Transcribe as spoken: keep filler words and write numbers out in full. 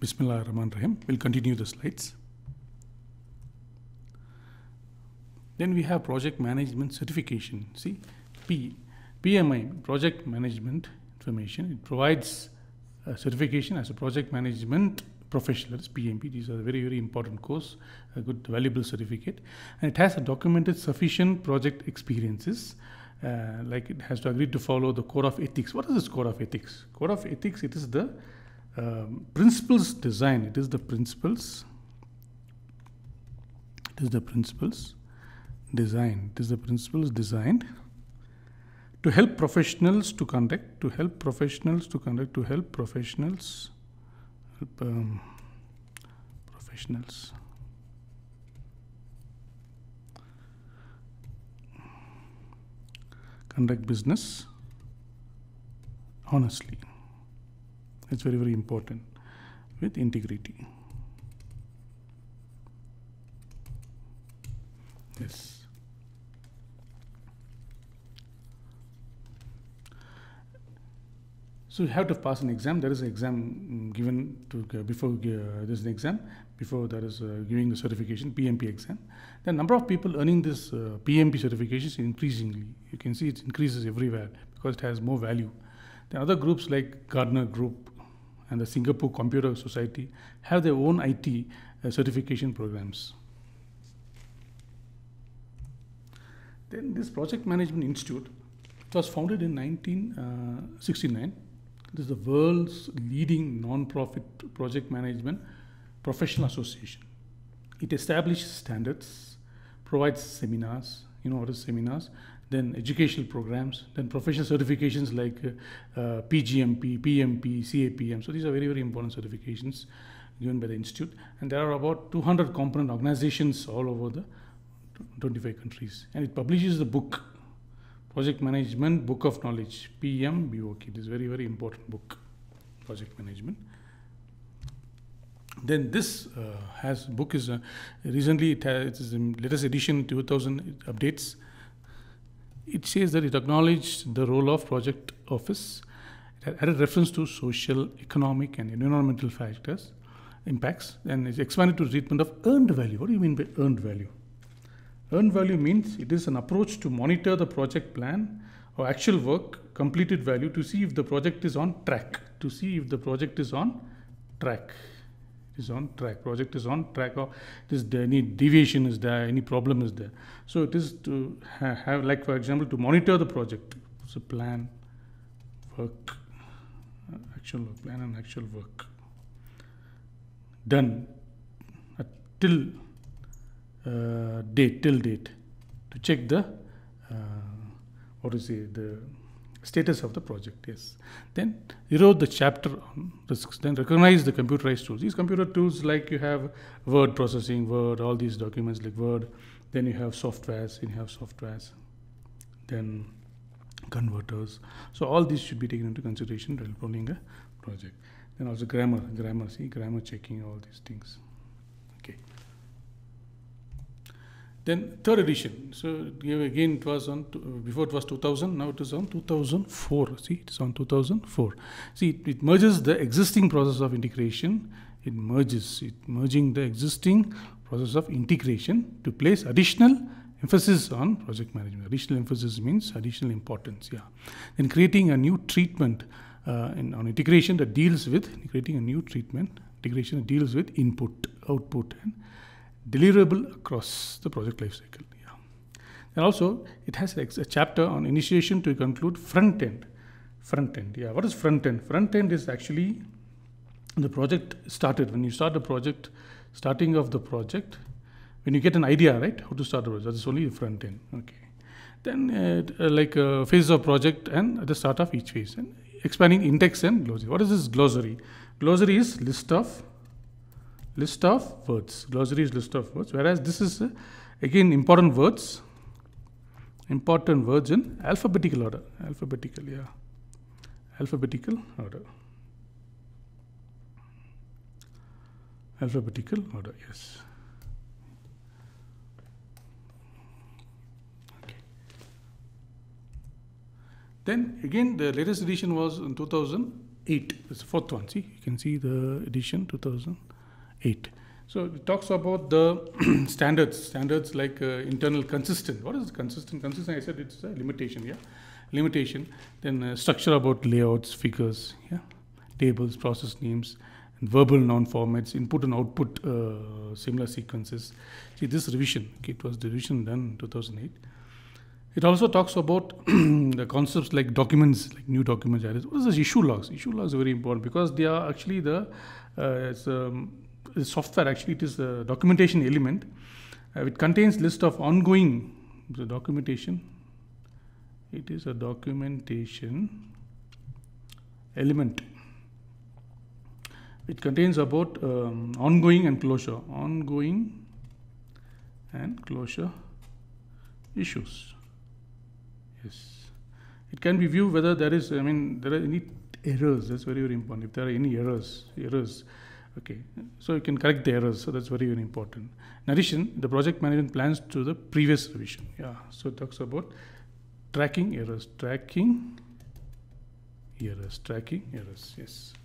Bismillah Rahman Rahim. We'll continue the slides. Then we have project management certification. See, P, PMI, project management information. It provides a certification as a project management professional. It's P M P. These are a very, very important course, a good, valuable certificate. And it has a documented sufficient project experiences. Uh, like it has to agree to follow the code of ethics. What is this code of ethics? Code of ethics, it is the um, principles design. It is the principles. It is the principles. Designed. This is the principles designed to help professionals to conduct, to help professionals to conduct, to help professionals, help um, professionals conduct business honestly. It's very, very important with integrity. Yes. So you have to pass an exam. There is an exam given to before uh, there is an exam before there is uh, giving the certification, P M P exam. The number of people earning this uh, P M P certification is increasingly. You can see it increases everywhere because it has more value. The other groups like Gardner Group and the Singapore Computer Society have their own I T uh, certification programs. Then this Project Management Institute, it was founded in nineteen sixty-nine. This is the world's leading non-profit project management professional association. It establishes standards, provides seminars, you know what is seminars, then educational programs, then professional certifications like uh, uh, P G M P, P M P, C A P M. So these are very, very important certifications given by the Institute. And there are about two hundred component organizations all over the twenty-five countries. And it publishes the book, Project Management Book of Knowledge, P M B O K. This is very, very important book, Project Management. Then this uh, has book is uh, recently it, has, it is in latest edition two thousand updates. It says that it acknowledged the role of project office. It had a reference to social, economic, and environmental factors, impacts, and it's expanded to treatment of earned value. What do you mean by earned value? Earned value means it is an approach to monitor the project plan or actual work, completed value, to see if the project is on track, to see if the project is on track, is on track, project is on track, or this any deviation is there, any problem is there. So it is to ha have, like for example, to monitor the project, so plan, work, actual work, plan and actual work, done uh, till Uh, date till date to check the uh, what is it, the status of the project. Yes. Then you wrote the chapter on risks. Then recognize the computerized tools. These computer tools, like you have word processing, Word, all these documents like Word. Then you have softwares. You have softwares. Then converters. So all these should be taken into consideration while planning a project. Then also grammar, grammar. See, grammar checking, all these things. Okay. Then third edition. So again, it was on before it was two thousand. Now it is on two thousand four. See, it is on two thousand four. See, it, it merges the existing process of integration. It merges it merging the existing process of integration to place additional emphasis on project management. Additional emphasis means additional importance. Yeah. Then creating a new treatment uh, in, on integration that deals with creating a new treatment integration that deals with input, output, and deliverable across the project lifecycle. Yeah. And also, it has a chapter on initiation to conclude front end. Front end, yeah. What is front end? Front end is actually the project started. When you start the project, starting of the project, when you get an idea, right, how to start the project, that is only the front end. Okay. Then, uh, like uh, phases of project and at the start of each phase. And expanding index and glossary. What is this glossary? Glossary is list of list of words. Glossary is list of words, whereas this is uh, again important words, important words in alphabetical order, alphabetical, yeah, alphabetical order, alphabetical order, yes. Okay. Then again, the latest edition was in two thousand. two thousand eight. It's the fourth one. See, you can see the edition two thousand eight. So it talks about the standards, standards like uh, internal consistent. What is consistent? Consistent, I said it's a limitation, yeah. Limitation, then uh, structure about layouts, figures, yeah, tables, process names, and verbal non-formats, input and output, uh, similar sequences. See, this revision, okay, it was the revision done in two thousand eight. It also talks about the concepts like documents, like new documents. What is this? Issue logs. Issue logs are very important because they are actually the, uh, it's, um, the software, actually it is a documentation element. Uh, it contains list of ongoing the documentation. It is a documentation element. It contains about um, ongoing and closure, ongoing and closure issues. Yes, it can be viewed whether there is, I mean, there are any errors. That's very, very important. If there are any errors, errors. Okay, so you can correct the errors, so that's very, very important. In addition, the project management plans to the previous revision. Yeah, so it talks about tracking errors, tracking errors, tracking errors, yes.